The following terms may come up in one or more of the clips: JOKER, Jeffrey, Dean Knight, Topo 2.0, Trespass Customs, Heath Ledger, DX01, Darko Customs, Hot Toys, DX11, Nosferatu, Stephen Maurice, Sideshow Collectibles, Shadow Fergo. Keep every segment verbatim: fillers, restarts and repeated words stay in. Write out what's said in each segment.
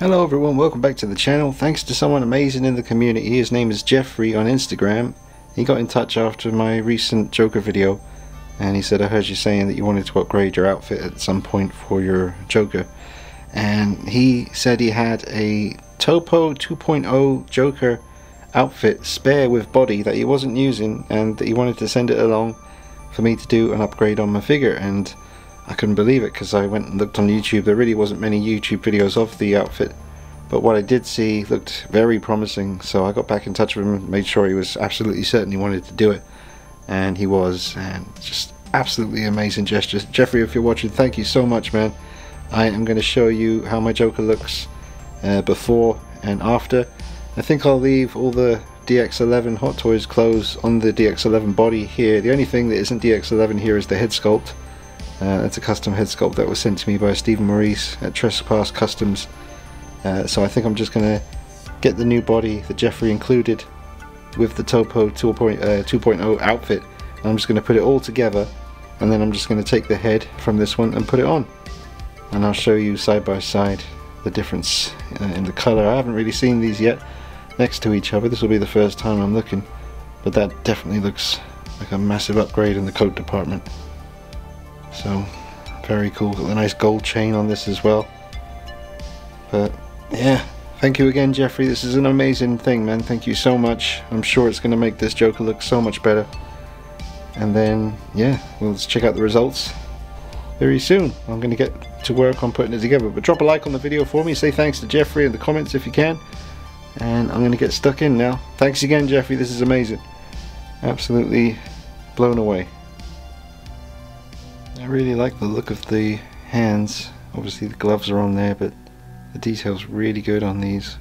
Hello everyone, welcome back to the channel. Thanks to someone amazing in the community. His name is Jeffrey on Instagram. He got in touch after my recent Joker video and he said, I heard you saying that you wanted to upgrade your outfit at some point for your Joker. And he said he had a Topo two point oh Joker outfit spare with body that he wasn't using and that he wanted to send it along for me to do an upgrade on my figure. And I couldn't believe it because I went and looked on YouTube. There really wasn't many YouTube videos of the outfit, but what I did see looked very promising, so I got back in touch with him and made sure he was absolutely certain he wanted to do it, and he was. And just absolutely amazing gestures. Jeffrey, if you're watching, thank you so much, man. I am going to show you how my Joker looks uh, before and after. I think I'll leave all the D X eleven Hot Toys clothes on the D X eleven body here. The only thing that isn't D X eleven here is the head sculpt. Uh, that's a custom head sculpt that was sent to me by Stephen Maurice at Trespass Customs. Uh, so I think I'm just going to get the new body that Jeffrey included with the Topo two point oh outfit. And I'm just going to put it all together, and then I'm just going to take the head from this one and put it on. And I'll show you side by side the difference in the colour. I haven't really seen these yet next to each other. This will be the first time I'm looking. But that definitely looks like a massive upgrade in the coat department. So very cool. Got a nice gold chain on this as well. But yeah, thank you again, Jeffrey. This is an amazing thing, man. Thank you so much. I'm sure it's going to make this Joker look so much better. And then yeah, we'll just check out the results very soon. I'm going to get to work on putting it together. But drop a like on the video for me. Say thanks to Jeffrey in the comments if you can. And I'm going to get stuck in now. Thanks again, Jeffrey. This is amazing. Absolutely blown away. I really like the look of the hands. Obviously the gloves are on there, but the detail's really good on these.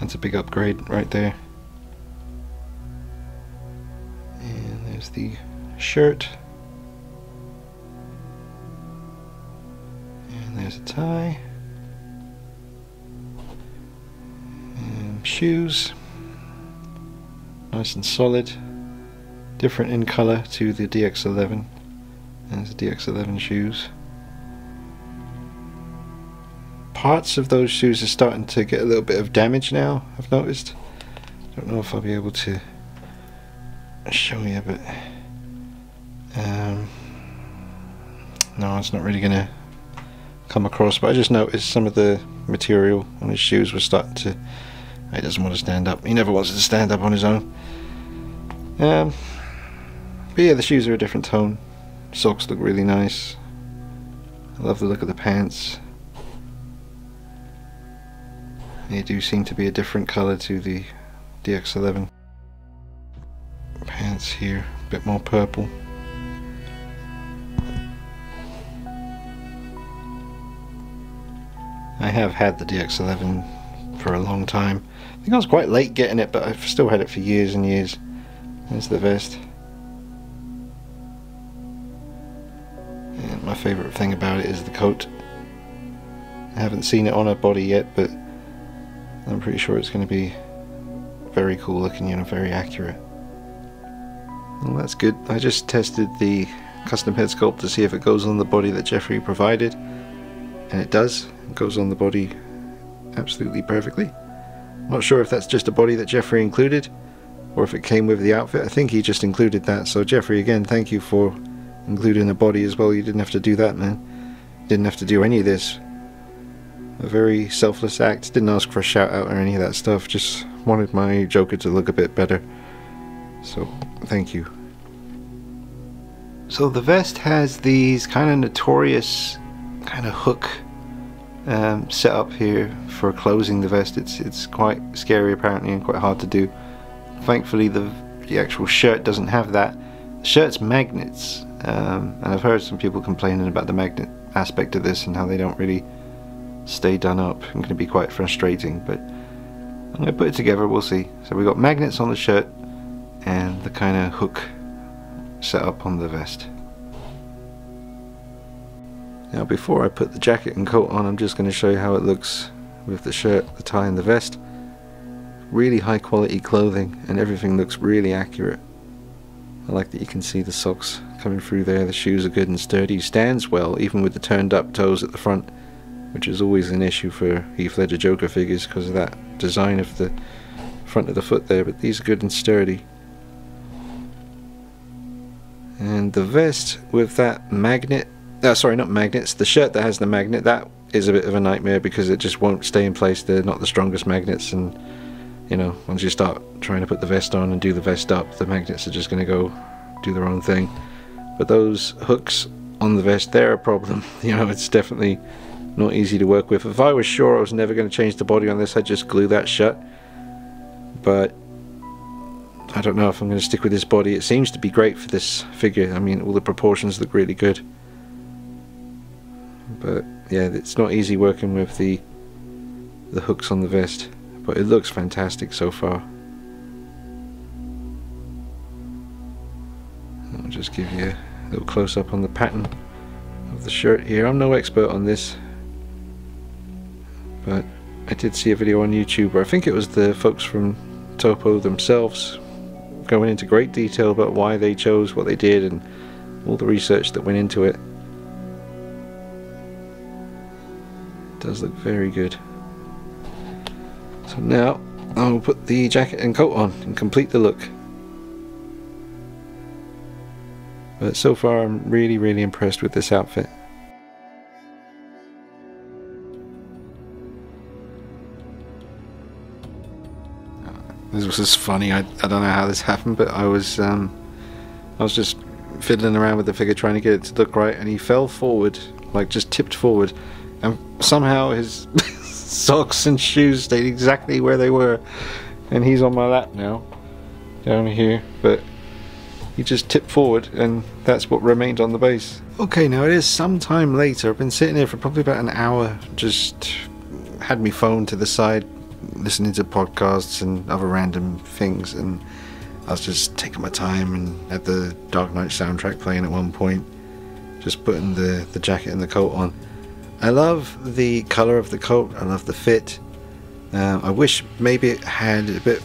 That's a big upgrade right there. And there's the shirt. And there's a tie. And shoes. Nice and solid. Different in color to the D X eleven. There's the D X eleven shoes. Parts of those shoes are starting to get a little bit of damage now, I've noticed. Don't know if I'll be able to show you, but um, no, it's not really going to come across. But I just noticed some of the material on his shoes was starting to. He doesn't want to stand up. He never wants to stand up on his own. Um, but yeah, the shoes are a different tone. Socks look really nice. I love the look of the pants. They do seem to be a different colour to the D X eleven. Pants here, a bit more purple. I have had the D X eleven for a long time. I think I was quite late getting it, but I've still had it for years and years. There's the vest. My favourite thing about it is the coat. I haven't seen it on her body yet, but I'm pretty sure it's going to be very cool looking, you know, very accurate. Well, that's good. I just tested the custom head sculpt to see if it goes on the body that Jeffrey provided, and it does. It goes on the body absolutely perfectly. I'm not sure if that's just a body that Jeffrey included or if it came with the outfit. I think he just included that. So Jeffrey, again, thank you for including the body as well. You didn't have to do that, man. You didn't have to do any of this. A very selfless act. Didn't ask for a shout out or any of that stuff. Just wanted my Joker to look a bit better. So, thank you. So the vest has these kind of notorious kind of hook um, set up here for closing the vest. It's it's quite scary apparently and quite hard to do. Thankfully the the actual shirt doesn't have that. The shirt's magnets. Um, and I've heard some people complaining about the magnet aspect of this and how they don't really stay done up. It's going to be quite frustrating, but I'm going to put it together, we'll see. So we've got magnets on the shirt and the kind of hook set up on the vest. Now before I put the jacket and coat on, I'm just going to show you how it looks with the shirt, the tie and the vest. Really high quality clothing and everything looks really accurate. I like that you can see the socks coming through there. The shoes are good and sturdy. Stands well even with the turned up toes at the front. which is always an issue for Heath Ledger Joker figures because of that design of the front of the foot there, but these are good and sturdy. And the vest with that magnet, uh, sorry, not magnets, the shirt that has the magnet, that is a bit of a nightmare because it just won't stay in place. They're not the strongest magnets, and you know, once you start trying to put the vest on and do the vest up, the magnets are just going to go do their own thing. But those hooks on the vest, they're a problem. You know, it's definitely not easy to work with. If I was sure I was never going to change the body on this, I'd just glue that shut. But I don't know if I'm going to stick with this body. It seems to be great for this figure. I mean, all the proportions look really good. But yeah, it's not easy working with the the hooks on the vest. But it looks fantastic so far. I'll just give you a little close-up on the pattern of the shirt here. I'm no expert on this, but I did see a video on YouTube where I think it was the folks from Topo themselves going into great detail about why they chose what they did and all the research that went into it. It does look very good. So now I'll put the jacket and coat on and complete the look. But so far I'm really really impressed with this outfit. This was just funny. I, I don't know how this happened, but I was um, I was just fiddling around with the figure trying to get it to look right, and he fell forward, like just tipped forward, and somehow his socks and shoes stayed exactly where they were, and he's on my lap now down here, but he just tipped forward and that's what remained on the base. Okay, now it is some time later. I've been sitting here for probably about an hour, just had me phone to the side listening to podcasts and other random things, and I was just taking my time and had the Dark Knight soundtrack playing at one point, just putting the, the jacket and the coat on. I love the colour of the coat, I love the fit. Uh, I wish maybe it had a bit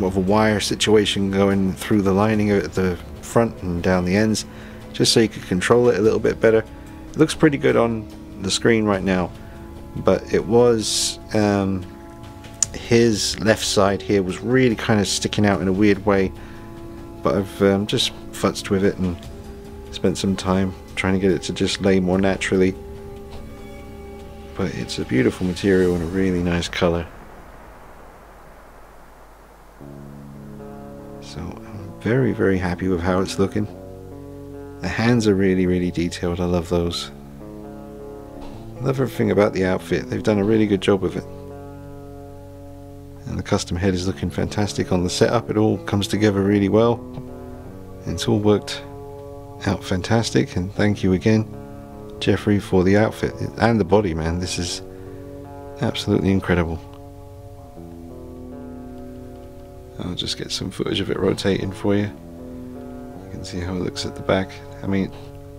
more of a wire situation going through the lining at the front and down the ends, just so you could control it a little bit better. It looks pretty good on the screen right now, but it was... Um, his left side here was really kind of sticking out in a weird way, but I've um, just futzed with it and spent some time trying to get it to just lay more naturally. But it's a beautiful material and a really nice color, so I'm very very happy with how it's looking. The hands are really really detailed. I love those. I love everything about the outfit. They've done a really good job with it. And the custom head is looking fantastic on the setup. It all comes together really well. It's all worked out fantastic, and thank you again, Jeffrey, for the outfit and the body, man. This is absolutely incredible. I'll just get some footage of it rotating for you. You can see how it looks at the back. I mean,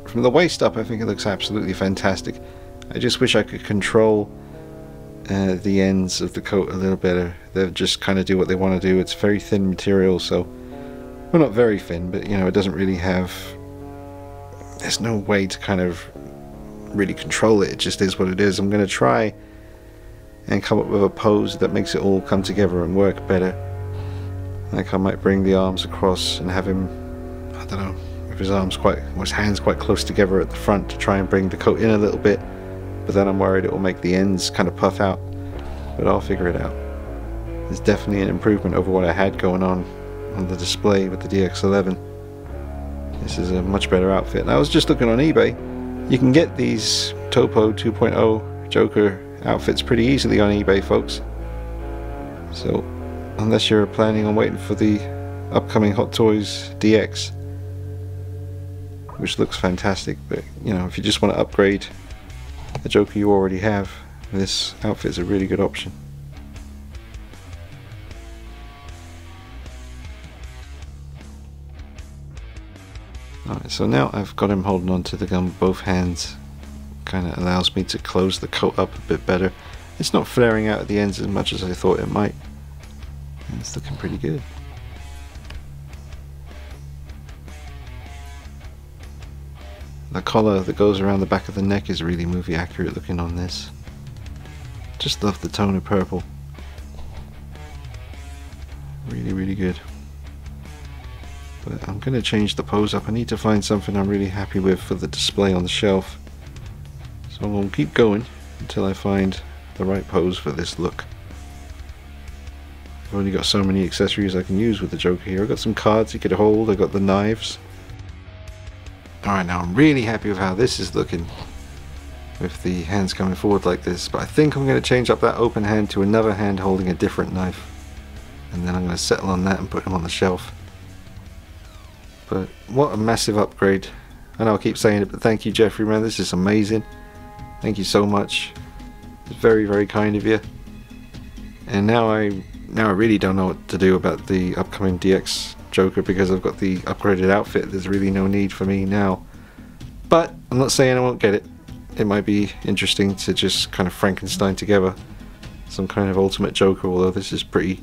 from the waist up, I think it looks absolutely fantastic. I just wish I could control Uh, the ends of the coat a little better. They'll just kind of do what they want to do. It's very thin material, so well, not very thin, but you know, it doesn't really have, there's no way to kind of really control it. It just is what it is. I'm going to try and come up with a pose that makes it all come together and work better. Like I might bring the arms across and have him, I don't know, with his arms quite, or his hands quite close together at the front to try and bring the coat in a little bit. But then I'm worried it will make the ends kind of puff out, but I'll figure it out. It's definitely an improvement over what I had going on on the display with the D X eleven. This is a much better outfit. And I was just looking on eBay. You can get these Topo two point oh Joker outfits pretty easily on eBay, folks. So unless you're planning on waiting for the upcoming Hot Toys D X, which looks fantastic, but you know, if you just want to upgrade the Joker you already have, this outfit is a really good option. Alright, so now I've got him holding on to the gun with both hands. Kind of allows me to close the coat up a bit better. It's not flaring out at the ends as much as I thought it might. And it's looking pretty good. The collar that goes around the back of the neck is really movie accurate looking on this. Just love the tone of purple. Really, really good. But I'm going to change the pose up. I need to find something I'm really happy with for the display on the shelf. So I'm going to keep going until I find the right pose for this look. I've only got so many accessories I can use with the Joker here. I've got some cards he could hold, I've got the knives. Alright, now I'm really happy with how this is looking, with the hands coming forward like this, but I think I'm going to change up that open hand to another hand holding a different knife, and then I'm going to settle on that and put him on the shelf. But what a massive upgrade. I know I keep saying it, but thank you, Jeffrey, man, this is amazing. Thank you so much. It's very, very kind of you. And now I now I really don't know what to do about the upcoming D X Joker, because I've got the upgraded outfit. There's really no need for me now. But I'm not saying I won't get it. It might be interesting to just kind of Frankenstein together some kind of ultimate Joker, although this is pretty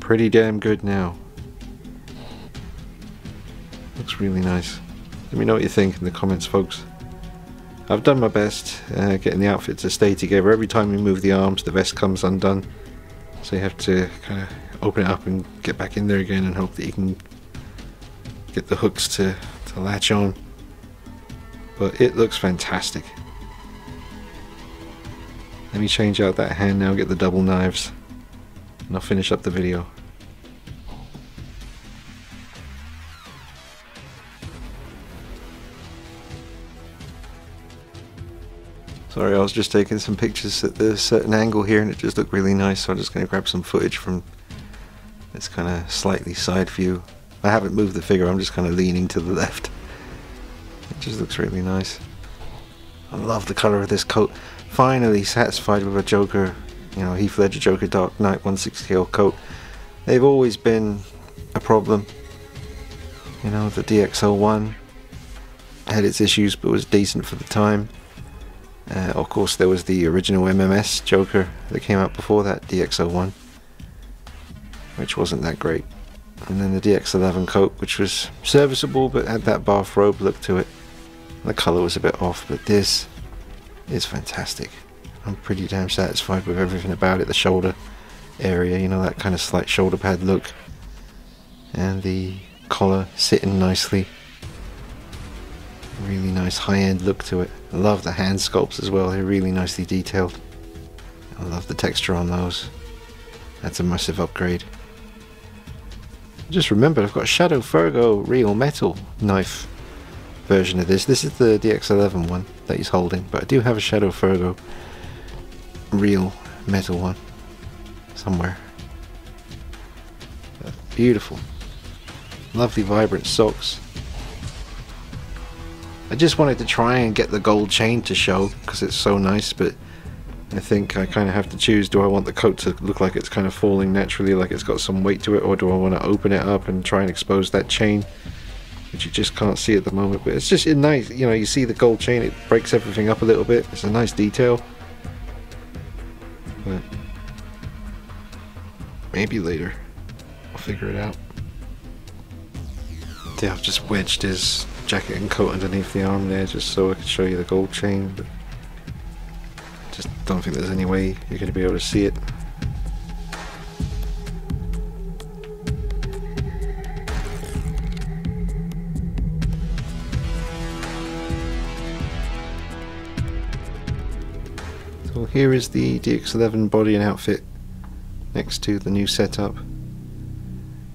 pretty damn good now. Looks really nice. Let me know what you think in the comments, folks. I've done my best uh, getting the outfit to stay together. Every time you move the arms, the vest comes undone, so you have to kind of open it up and get back in there again and hope that you can get the hooks to, to latch on. But it looks fantastic. Let me change out that hand now, get the double knives, and I'll finish up the video. Sorry, I was just taking some pictures at a certain angle here and it just looked really nice, so I'm just going to grab some footage from this kind of slightly side view. I haven't moved the figure, I'm just kind of leaning to the left. It just looks really nice. I love the colour of this coat. Finally satisfied with a Joker, you know, Heath Ledger Joker Dark Knight one sixtieth coat. They've always been a problem. You know, the D X oh one had its issues but was decent for the time. Uh, of course there was the original M M S Joker that came out before that, D X oh one, which wasn't that great. And then the D X eleven coat, which was serviceable but had that bathrobe look to it. The colour was a bit off, but this is fantastic. I'm pretty damn satisfied with everything about it. The shoulder area, you know, that kind of slight shoulder pad look, and the collar sitting nicely. Really nice high-end look to it. I love the hand sculpts as well, they're really nicely detailed. I love the texture on those. That's a massive upgrade. Just remembered, I've got a Shadow Fergo real metal knife version of this. This is the D X eleven one that he's holding, but I do have a Shadow Fergo real metal one somewhere. Beautiful. Lovely vibrant socks. I just wanted to try and get the gold chain to show because it's so nice, but I think I kind of have to choose. Do I want the coat to look like it's kind of falling naturally, like it's got some weight to it, or do I want to open it up and try and expose that chain, which you just can't see at the moment? But it's just nice, you know, you see the gold chain, it breaks everything up a little bit. It's a nice detail. But maybe later I'll figure it out. Yeah, I've just wedged his jacket and coat underneath the arm there just so I could show you the gold chain, but just don't think there's any way you're going to be able to see it. So here is the D X eleven body and outfit next to the new setup.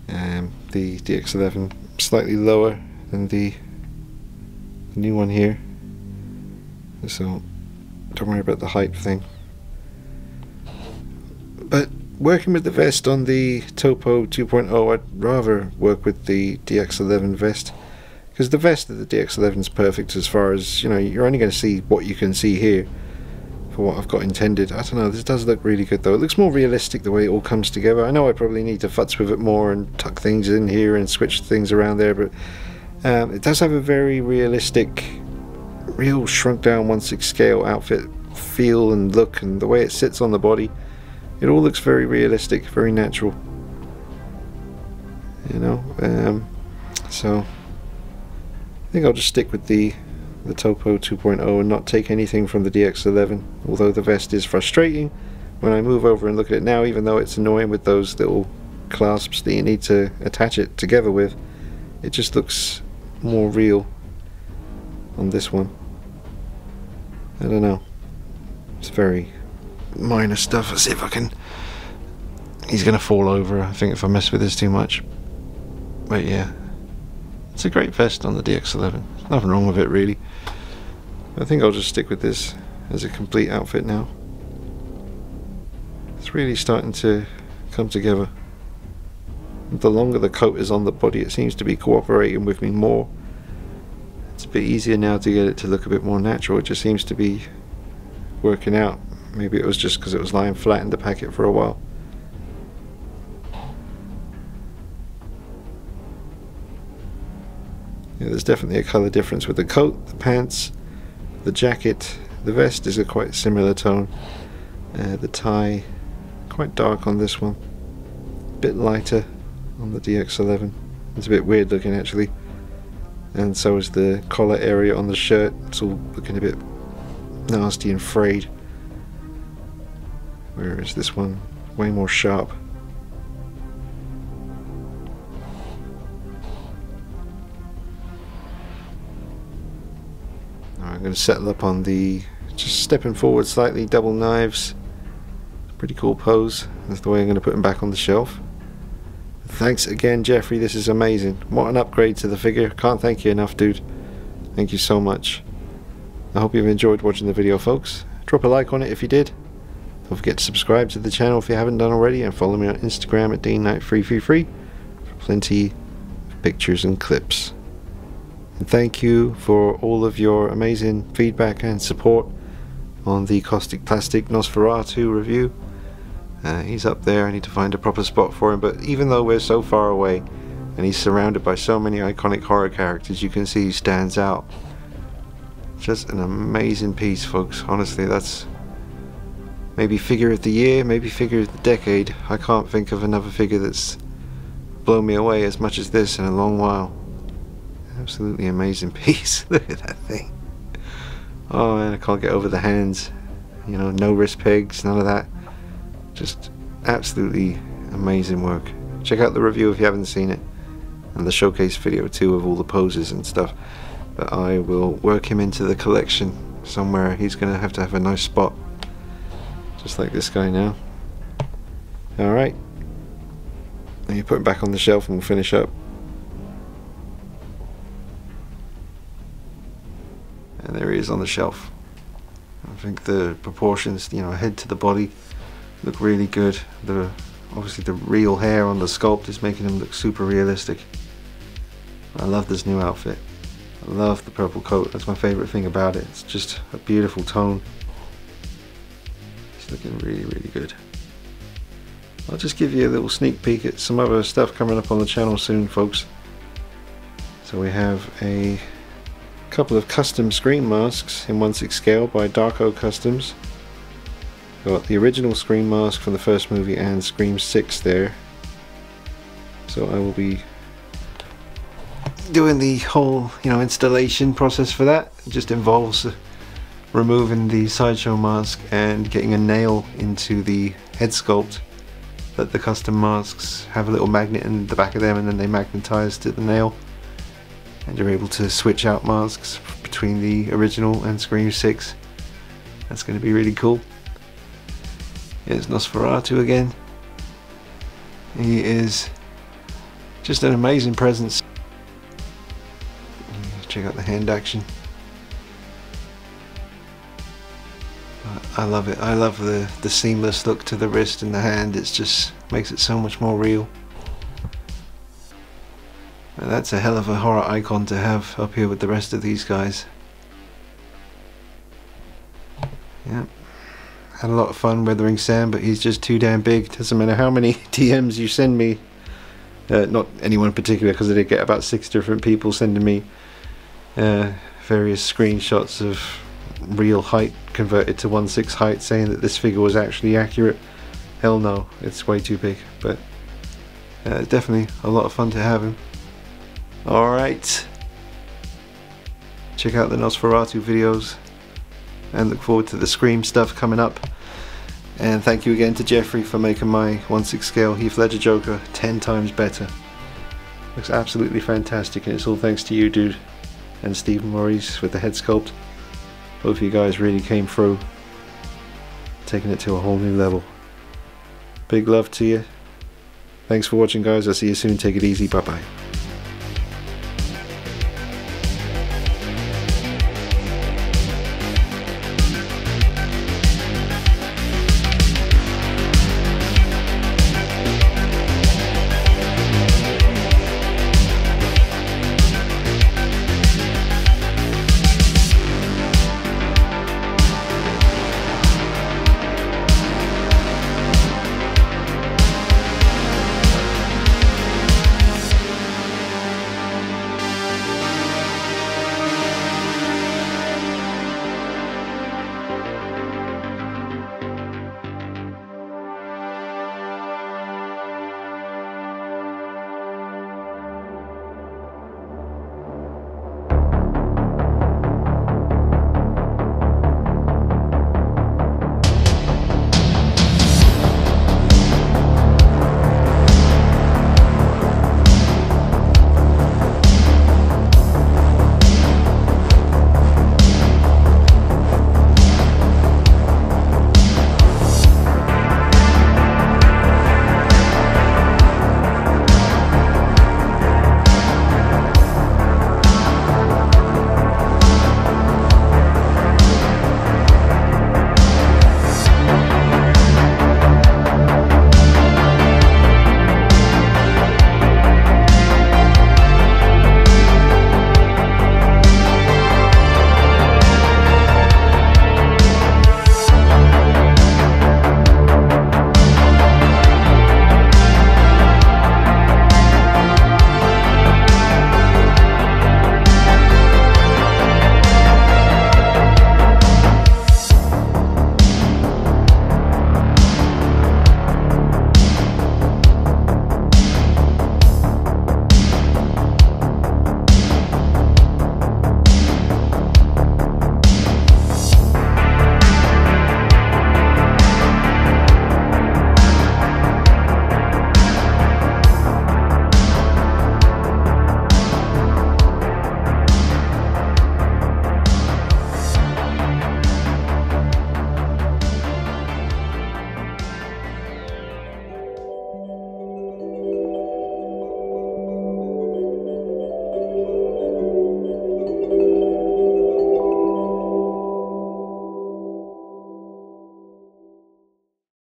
Um, the D X eleven slightly lower than the new one here, so don't worry about the height thing. But working with the vest on the Topo two point oh, I'd rather work with the D X eleven vest, because the vest of the D X eleven is perfect as far as, you know, you're only going to see what you can see here for what I've got intended. I don't know, this does look really good though. It looks more realistic the way it all comes together. I know I probably need to futz with it more and tuck things in here and switch things around there, but Um, it does have a very realistic, real shrunk down one sixth scale outfit feel and look, and the way it sits on the body, it all looks very realistic, very natural, you know. Um, so I think I'll just stick with the the Topo two point oh and not take anything from the D X eleven, although the vest is frustrating when I move over and look at it now, even though it's annoying with those little clasps that you need to attach it together with, it just looks more real on this one. I don't know. It's very minor stuff. Let's see if I can... He's gonna fall over, I think, if I mess with this too much. But yeah, it's a great vest on the D X eleven. There's nothing wrong with it, really. I think I'll just stick with this as a complete outfit now. It's really starting to come together. The longer the coat is on the body, it seems to be cooperating with me more. It's a bit easier now to get it to look a bit more natural. It just seems to be working out. Maybe it was just because it was lying flat in the packet for a while. Yeah, there's definitely a colour difference with the coat, the pants, the jacket. The vest is a quite similar tone. Uh, the tie, quite dark on this one. A bit lighter on the D X eleven. It's a bit weird looking, actually. And so is the collar area on the shirt. It's all looking a bit nasty and frayed. Whereas this one, way more sharp. I'm going to settle up on the, just stepping forward slightly, double knives. Pretty cool pose. That's the way I'm going to put them back on the shelf. Thanks again, Jeffrey. This is amazing. What an upgrade to the figure. Can't thank you enough, dude. Thank you so much. I hope you've enjoyed watching the video, folks. Drop a like on it if you did. Don't forget to subscribe to the channel if you haven't done already, and follow me on Instagram at Dean Knight three three three for plenty of pictures and clips. And thank you for all of your amazing feedback and support on the Caustic Plastic Nosferatu review. Uh, he's up there. I need to find a proper spot for him, but even though we're so far away and he's surrounded by so many iconic horror characters, you can see he stands out. Just an amazing piece, folks. Honestly, that's maybe figure of the year, maybe figure of the decade. I can't think of another figure that's blown me away as much as this in a long while. Absolutely amazing piece. Look at that thing. Oh man, I can't get over the hands. You know, no wrist pegs, none of that. Just absolutely amazing work. Check out the review if you haven't seen it, and the showcase video too of all the poses and stuff. But I will work him into the collection somewhere. He's gonna have to have a nice spot, just like this guy now. Alright, now you put him back on the shelf and we'll finish up. And there he is on the shelf. I think the proportions, you know, head to the body, look really good. The obviously the real hair on the sculpt is making him look super realistic. I love this new outfit. I love the purple coat. That's my favorite thing about it. It's just a beautiful tone. It's looking really, really good. I'll just give you a little sneak peek at some other stuff coming up on the channel soon, folks. So we have a couple of custom screen masks in one sixth scale by Darko Customs. Got the original screen mask from the first movie and Scream six there. So I will be doing the whole, you know, installation process for that. It just involves removing the Sideshow mask and getting a nail into the head sculpt. But the custom masks have a little magnet in the back of them, and then they magnetize to the nail. And you're able to switch out masks between the original and Scream six. That's going to be really cool. Here's Nosferatu again. He is just an amazing presence. Check out the hand action. I love it. I love the, the seamless look to the wrist and the hand. It just makes it so much more real. That's a hell of a horror icon to have up here with the rest of these guys. Yeah, had a lot of fun weathering Sam, but he's just too damn big. Doesn't matter how many D Ms you send me, uh, not anyone in particular, because I did get about six different people sending me uh, various screenshots of real height converted to one sixth height, saying that this figure was actually accurate. Hell no, it's way too big, but uh, definitely a lot of fun to have him. Alright, check out the Nosferatu videos and look forward to the Scream stuff coming up. And thank you again to Jeffrey for making my one sixth scale Heath Ledger Joker ten times better. Looks absolutely fantastic, and it's all thanks to you, dude, and Stephen Maurice with the head sculpt. Both of you guys really came through, taking it to a whole new level. Big love to you. Thanks for watching, guys. I'll see you soon. Take it easy. Bye bye.